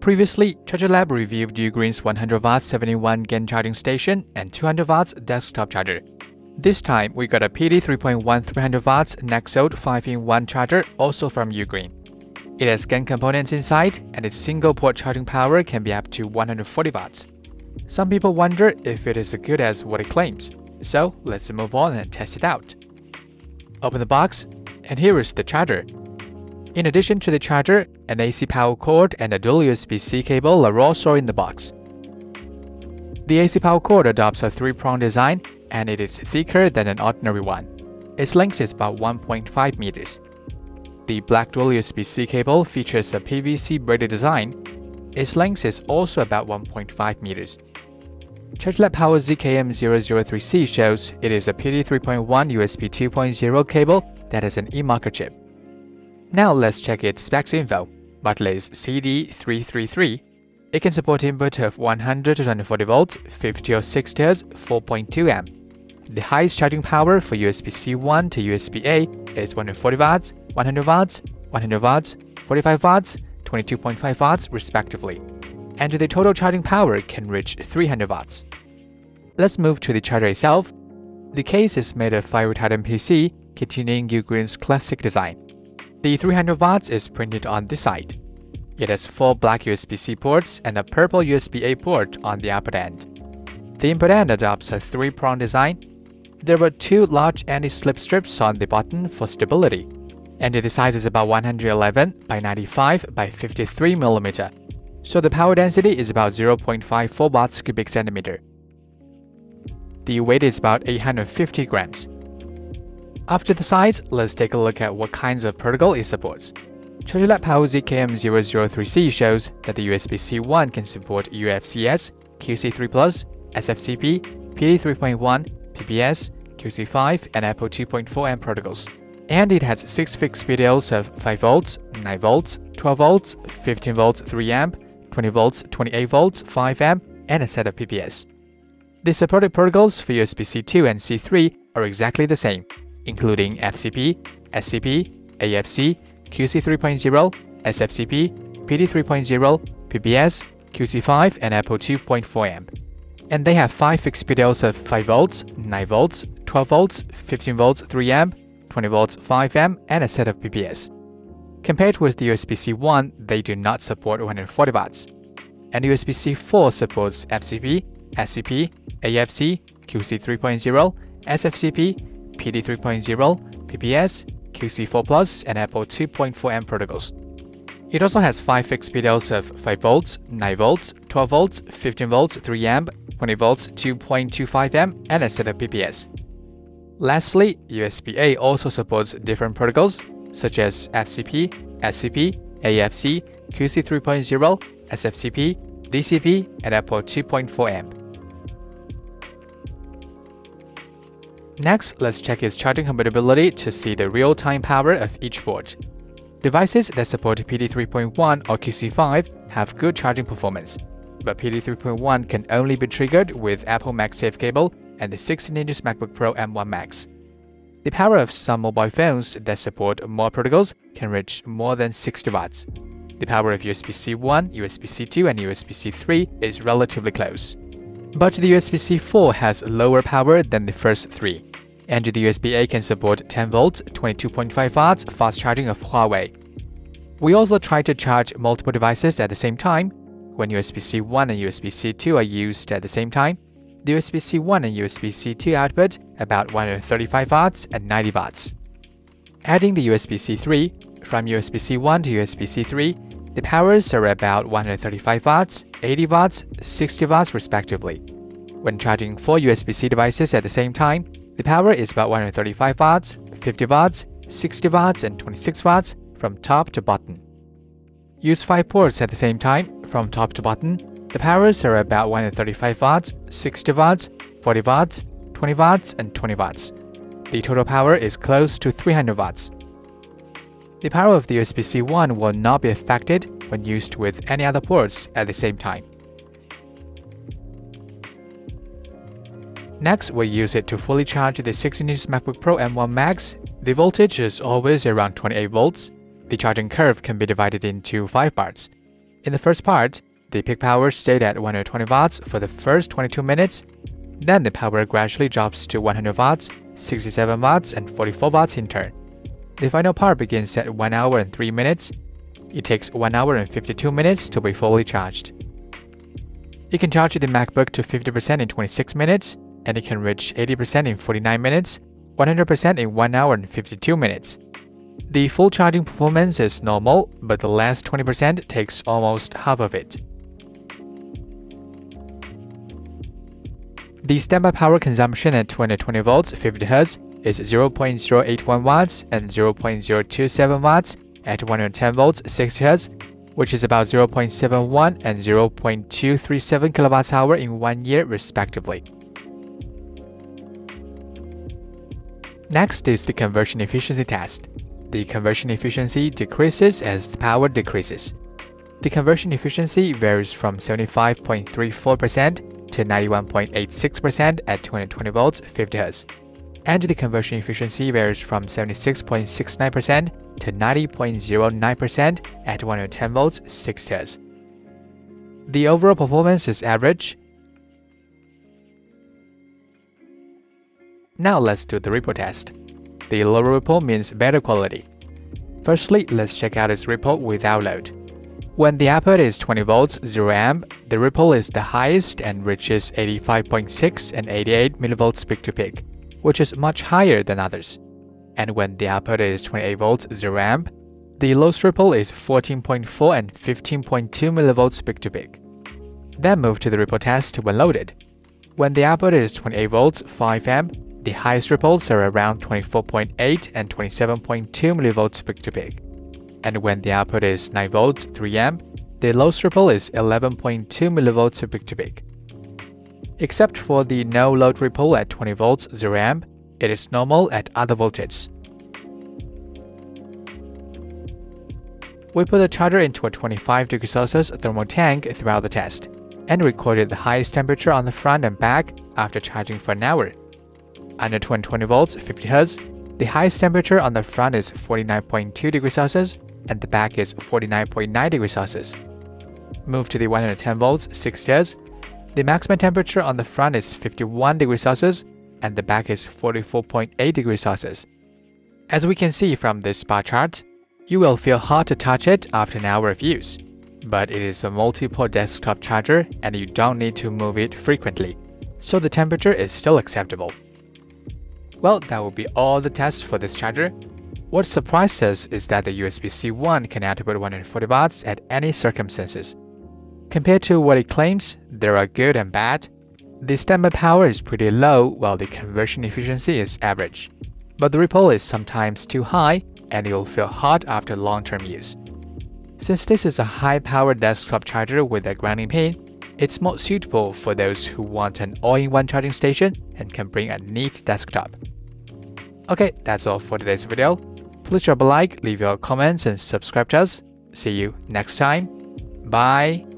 Previously, ChargerLab reviewed Ugreen's 100W 7-in-1 GaN charging station and 200W desktop charger. This time, we got a PD 3.1 300W Nexode 5-in-1 charger, also from Ugreen. It has GaN components inside, and its single-port charging power can be up to 140W. Some people wonder if it is as good as what it claims, so let's move on and test it out. Open the box, and here is the charger. In addition to the charger, an AC power cord and a dual USB-C cable are also in the box. The AC power cord adopts a three-prong design, and it is thicker than an ordinary one. Its length is about 1.5 meters. The black dual USB-C cable features a PVC braided design. Its length is also about 1.5 meters. ChargerLab Power ZKM003C shows it is a PD 3.1 USB 2.0 cable that has an e-marker chip. Now let's check its specs info. Model is CD333. It can support input of 100 to 240V, 50 or 60 Hz, 4.2A. The highest charging power for USB-C1 to USB-A is 140W. 100W, 100W, 45W, 22.5W respectively, and the total charging power can reach 300W. Let's move to the charger itself. The case is made of fire retardant PC, continuing Ugreen's classic design. The 300W is printed on this side. It has four black USB-C ports and a purple USB-A port on the output end. The input end adopts a three-prong design. There were two large anti-slip strips on the button for stability, and the size is about 111 by 95 by 53 mm, so the power density is about 0.54 watts cubic centimeter. The weight is about 850 grams. After the size, let's take a look at what kinds of protocol it supports. ChargerLab Power ZKM003C shows that the USB-C1 can support UFCS, QC3+, SFCP, PD 3.1, PPS, QC5, and Apple 2.4M protocols. And it has 6 fixed PDOs of 5V, 9V, 12V, 15V 3A, 20V 28V 5A, and a set of PPS. The supported protocols for USB-C2 and C3 are exactly the same, including FCP, SCP, AFC, QC 3.0, SFCP, PD 3.0, PPS, QC5, and Apple 2.4A. And they have 5 fixed PDOs of 5V, 9V, 12V, 15V 3A, 20V 5A, and a set of PPS. Compared with the USB-C1, they do not support 140W, and USB-C4 supports FCP, SCP, AFC, QC 3.0, SFCP, PD 3.0, PPS, QC4 Plus, and Apple 2.4M protocols. It also has 5 fixed PDOs of 5V, 9V, 12V, 15V 3A, 20V 2.25A, and a set of PPS. Lastly, USB-A also supports different protocols such as FCP, SCP, AFC, QC 3.0, SFCP, DCP, and Apple 2.4A. Next, let's check its charging compatibility to see the real-time power of each port. Devices that support PD 3.1 or QC5 have good charging performance, but PD 3.1 can only be triggered with Apple MagSafe cable and the 16-inch MacBook Pro M1 Max. The power of some mobile phones that support more protocols can reach more than 60W. The power of USB-C1, USB-C2, and USB-C3 is relatively close, but the USB-C4 has lower power than the first three, and the USB-A can support 10V, 22.5W fast charging of Huawei. We also try to charge multiple devices at the same time. When USB-C1 and USB-C2 are used at the same time, the USB-C1 and USB-C2 output about 135W and 90W. Adding the USB-C3, from USB-C1 to USB-C3, the powers are about 135W, 80W, 60W respectively. When charging 4 USB-C devices at the same time, the power is about 135W, 50W, 60W, and 26W from top to bottom. Use 5 ports at the same time, from top to bottom. The powers are about 135W, 60W, 40W, 20W, and 20W. The total power is close to 300W. The power of the USB-C1 will not be affected when used with any other ports at the same time. Next, we'll use it to fully charge the 16-inch MacBook Pro M1 Max. The voltage is always around 28V. The charging curve can be divided into 5 parts. In the first part, the peak power stayed at 120 watts for the first 22 minutes, then the power gradually drops to 100 watts, 67 watts, and 44 watts in turn. The final part begins at 1 hour and 3 minutes. It takes 1 hour and 52 minutes to be fully charged. You can charge the MacBook to 50% in 26 minutes, and it can reach 80% in 49 minutes, 100% in 1 hour and 52 minutes. The full charging performance is normal, but the last 20% takes almost half of it. The standby power consumption at 220 volts 50Hz is 0.081 watts and 0.027 watts at 110 volts 60Hz, whiwhich is about 0.71 and 0.237 kWh in 1 year respectively. Next is the conversion efficiency test. The conversion efficiency decreases as the power decreases. The conversion efficiency varies from 75.34% to 91.86% at 220 volts 50Hz, and the conversion efficiency varies from 76.69% to 90.09% at 110 volts 60Hz. The overall performance is average. Now let's do the ripple test. The lower ripple means better quality. Firstly, let's check out its ripple without load. When the output is 20 volts 0 amp, the ripple is the highest and reaches 85.6 and 88 millivolts peak to peak, which is much higher than others. And when the output is 28 volts 0 amp, the lowest ripple is 14.4 and 15.2 millivolts peak to peak. Then move to the ripple test when loaded. When the output is 28 volts 5 amp, the highest ripples are around 24.8 and 27.2 millivolts peak to peak. And when the output is 9 volts 3 amp, the lowest ripple is 11.2 millivolts peak to peak. Except for the no load ripple at 20 volts 0 amp, it is normal at other voltages. We put the charger into a 25 degrees Celsius thermal tank throughout the test, and recorded the highest temperature on the front and back after charging for an hour. Under 220 volts 50Hz, the highest temperature on the front is 49.2 degrees Celsius and the back is 49.9 degrees Celsius. Move to the 110 volts 60Hz, the maximum temperature on the front is 51 degrees Celsius and the back is 44.8 degrees Celsius. As we can see from this bar chart, you will feel hot to touch it after an hour of use, but it is a multi-port desktop charger and you don't need to move it frequently, so the temperature is still acceptable. Well, that will be all the tests for this charger. What surprised us is that the USB-C one can output 140 watts at any circumstances. Compared to what it claims, there are good and bad. The standby power is pretty low while the conversion efficiency is average, but the ripple is sometimes too high and you'll feel hot after long-term use. Since this is a high-power desktop charger with a grounding pin, it's more suitable for those who want an all-in-one charging station and can bring a neat desktop. Okay, that's all for today's video. Please drop a like, leave your comments and subscribe to us. See you next time. Bye!